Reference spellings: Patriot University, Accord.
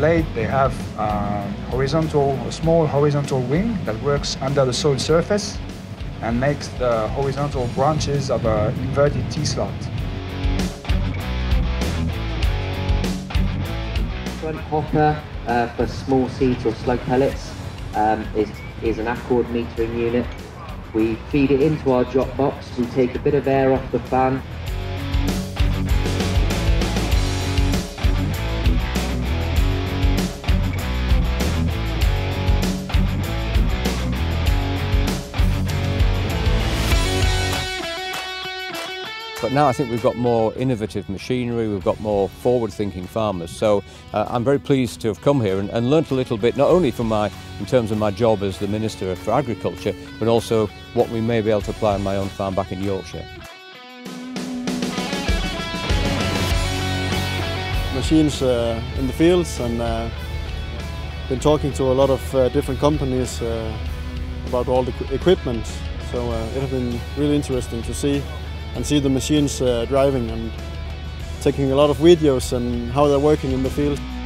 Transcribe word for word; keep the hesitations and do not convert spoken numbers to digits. blade, they have a horizontal, a small horizontal wing that works under the soil surface and makes the horizontal branches of an inverted T-slot. Hopper uh, for small seeds or slug pellets um, is, is an Accord metering unit. We feed it into our drop box, we take a bit of air off the fan. But now I think we've got more innovative machinery, we've got more forward-thinking farmers. So uh, I'm very pleased to have come here and, and learnt a little bit, not only from my, in terms of my job as the Minister for Agriculture, but also what we may be able to apply on my own farm back in Yorkshire. Machines uh, in the fields, and uh, been talking to a lot of uh, different companies uh, about all the equipment. So uh, it has been really interesting to see. and see the machines uh, driving, and taking a lot of videos and how they're working in the field.